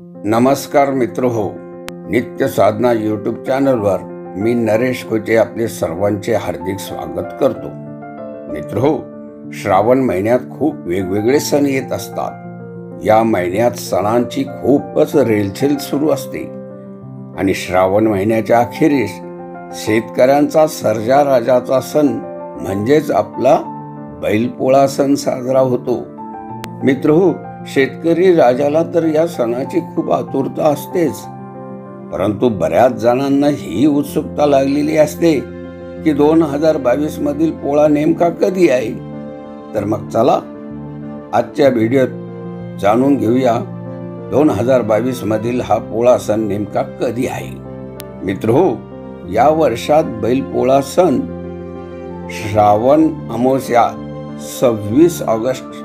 नमस्कार मित्रों हो, नित्य साधना यूट्यूब चॅनलवर मी नरेश खोचे आपले सर्वांचे हार्दिक स्वागत करतो। मित्रों, श्रावण महिन्यात खूप वेगवेगळे सण येत असतात। या महिन्यात सणांची खूपच रेलचेल सुरू असते आणि श्रावण महिन्याच्या अखेरीस शेतकऱ्यांचा सरजा राजाचा सण म्हणजेच आपला बैलपोळा सण साजरा होतो। मित्रों, शेतकरी राजाला तर या सणाची खूप आतुरता असतेच, परंतु बऱ्याच जणांना ही उत्सुकता लागलेली असते की 2022 मधील पोळा नेमका कधी आहे। तर मग चला आजच्या व्हिडिओत जाणून घेऊया 2022 मधील हा पोळा सण नेमका कधी आहे। मित्रो, या वर्षात बैलपोळा सण श्रावण अमावस्या 26 ऑगस्ट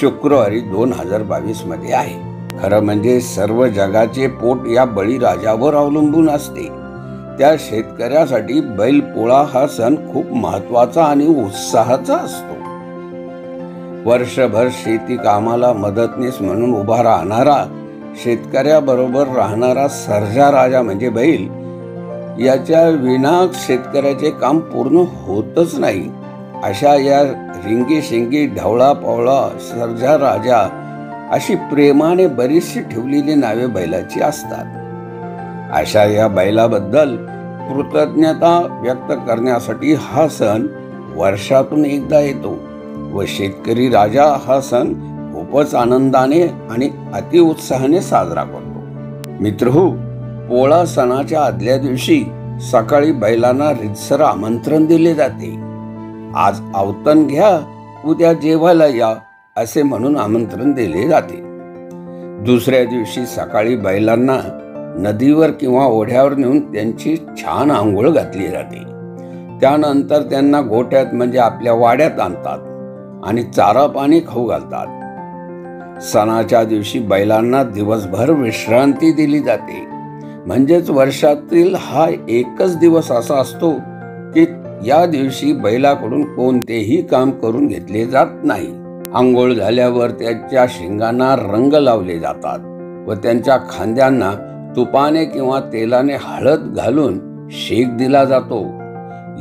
शुक्रवारी 2022 मध्ये आहे। खरं म्हणजे सर्व जगाचे पोट या बळीराजावर अवलंबून असते। त्या शेतकऱ्यासाठी बैलपोळा हा सण खूप महत्त्वाचा आणि उत्साहाचा असतो। वर्षभर शेती कामाला मदतनीस म्हणून उभा राहणारा, शेतकऱ्याबरोबर राहणारा सरजा राजा म्हणजे बैल, याच्या विना शेतकऱ्याचे काम पूर्ण होतच नाही। अशा या रिंगी शिंगी ढवळा पवळा सरजा राजा अशी प्रेमाने बरीचशी ठेवलेली नावे बैलाची असतात। अशा या बैलाबद्दल कृतज्ञता व्यक्त करण्यासाठी हा सण वर्षातून एकदा येतो व शेतकरी राजा हा सण खूपच आनंदाने आणि अति उत्साहाने साजरा करतो। मित्रहो, पोळा सणाच्या आदल्या दिवशी सकाळी बैलांना रितसर आमंत्रण दिले जाते। आज अवतन घ्या, उद्या जेवायला या असे म्हणून आमंत्रण दिले जाते। दुसऱ्या दिवशी सकाळी बैलांना नदीवर किंवा ओढ्यावर नेऊन त्यांची छान आंघोळ घातली जाते। त्यानंतर त्यांना गोठ्यात म्हणजे आपल्या वाड्यात आणतात आणि चारा पाणी खाऊ घालतात। सणाच्या दिवशी बैलांना दिवसभर विश्रांती दिली जाते। म्हणजेच वर्षातील हा एकच दिवस असा असतो की या दिवशी बैलाकडून कोणतेही काम करून घेतले जात नाही। आंघोळ झाल्यावर त्याच्या शिंगांना रंग लावले जातात व त्यांच्या खांद्यांना तुपाने किंवा तेलाने हळद घालून शेक दिला जातो।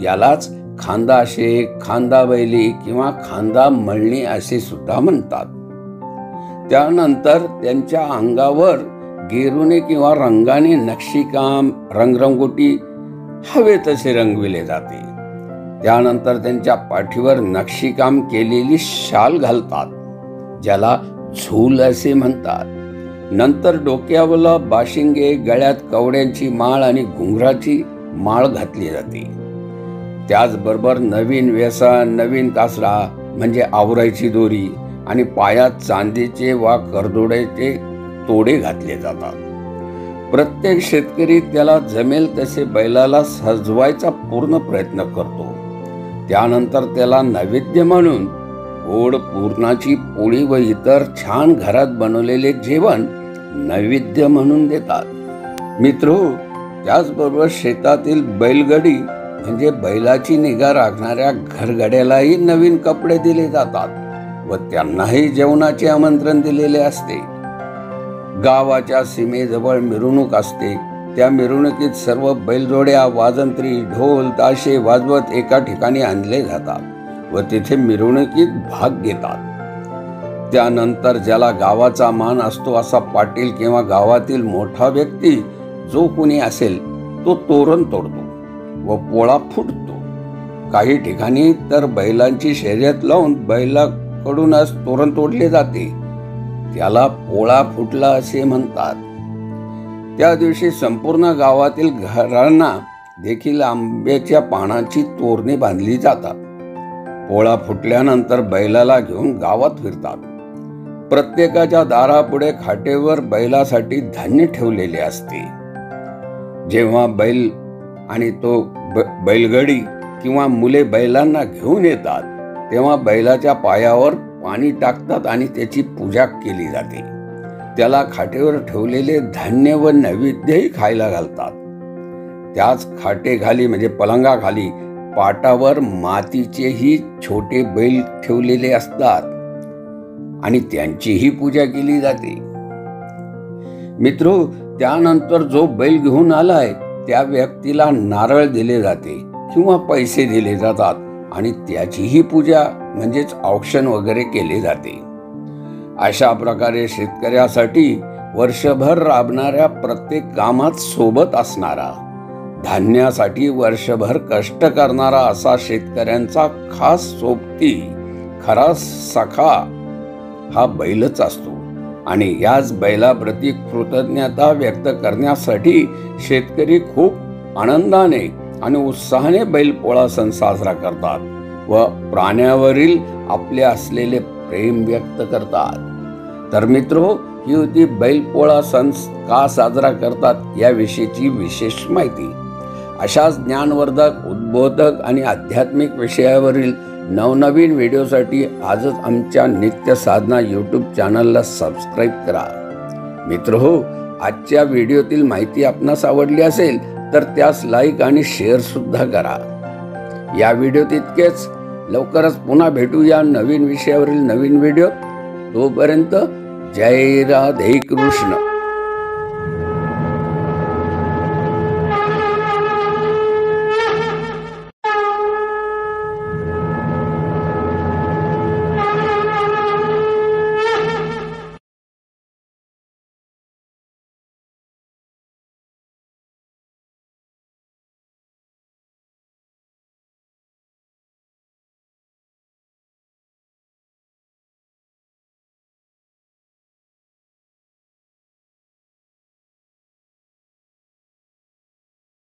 यालाच खांदा शेक, खांदा बैली किंवा खांदा मळणी असे सुद्धा म्हणतात। त्यानंतर त्यांच्या अंगावर गेरूने किंवा रंगाने नक्षीकाम, रंगरंगोटी हवे तसे रंगविले जाते। त्यानंतर त्यांच्या पाठीवर नक्षीकाम केलेली शाल घालतात, ज्याला झूल असे म्हणतात। नंतर डोक्यावला बाशिंगे, गळ्यात कवड्यांची माळ आणि घुंगराची माळ घातली जाते। त्याचबरोबर नवीन व्यसन, नवीन कासरा म्हणजे आवरायची दोरी आणि पायात चांदीचे वा करदोड्याचे तोडे घातले जातात। प्रत्येक शेतकरी त्याला जमेल तसे बैलाला सजवायचा पूर्ण प्रयत्न करतो। त्यानंतर त्याला नैवेद्य म्हणून गोड पुरणाची पोळी व इतर छान घरात बनवलेले जेवण नैवेद्य म्हणून देतात। मित्रो, त्याचबरोबर शेतातील बैलगडी म्हणजे बैलाची निगा राखणाऱ्या घरगड्यालाही नवीन कपडे दिले जातात व त्यांनाही जेवणाचे आमंत्रण दिलेले असते। गावाच्या सीमेजवळ मिरवणूक असते। त्या मिरवणुकीत सर्व बैलजोड्या वाजंत्री, ढोल, ताशे वाजवत एका ठिकाणी आणले जातात व तिथे मिरवणुकीत भाग घेतात। त्यानंतर ज्याला गावाचा मान असतो असा पाटील किंवा गावातील मोठा व्यक्ती जो कोणी असेल तो तोरण तोडतो व पोळा फुटतो। काही ठिकाणी तर बैलांची शर्यत लावून बैलाकडूनच तोरण तोडले जाते, त्याला पोळा फुटला असे म्हणतात। त्या दिवशी संपूर्ण गावातील घरांना देखील आंब्याच्या पानांची तोरणे बांधली जातात। पोळा फुटल्यानंतर बैलाला घेऊन गावात फिरतात। प्रत्येकाच्या दारापुढे खाटेवर बैलासाठी धान्य ठेवलेले असते। जेव्हा बैल आणि तो बैलगडी किंवा मुले बैलांना घेऊन येतात तेव्हा बैलाच्या पायावर पाणी टाकतात आणि त्याची पूजा केली जाते। त्याला खाटेवर ठेवलेले धान्य व नैवेद्यही खायला घालतात। त्याच खाटेखाली म्हणजे पलंगाखाली पाटावर मातीचेही छोटे बैल ठेवलेले असतात आणि त्यांचीही पूजा केली जाते। मित्रो, त्यानंतर जो बैल घेऊन आलाय त्या व्यक्तीला नारळ दिले जाते किंवा पैसे दिले जातात आणि त्याचीही पूजा म्हणजेच औक्षण वगैरे केले जाते। अशा प्रकारे शेतकऱ्यासाठी वर्षभर राबणाऱ्या प्रत्येक कामात सोबत असणारा, धान्यासाठी वर्षभर कष्ट करणारा असा शेतकऱ्यांचा खास सोबती, खरा सखा हा बैलच असतो आणि याच बैलाप्रती कृतज्ञता व्यक्त करण्यासाठी शेतकरी खूप आनंदाने आणि उत्साहाने बैलपोळा सण साजरा करतात व प्राण्यावरील आपले असलेले प्रेम व्यक्त करतात। तर मित्रो, ही होती बैलपोळा सण का साजरा करतात याविषयीची विशेष माहिती। अशाच ज्ञानवर्धक, उद्बोधक आणि आध्यात्मिक विषयावरील नवनवीन व्हिडिओसाठी आजच आमच्या नित्य साधना यूट्यूब चॅनलला सबस्क्राईब करा। मित्रहो, आजच्या व्हिडिओतील माहिती आपणास आवडली असेल तर त्यास लाईक आणि शेअर सुद्धा करा। या व्हिडिओत इतकेच, लवकरच पुन्हा भेटूया नवीन विषयावरील नवीन व्हिडिओ। तोपर्यंत जय राधे कृष्ण।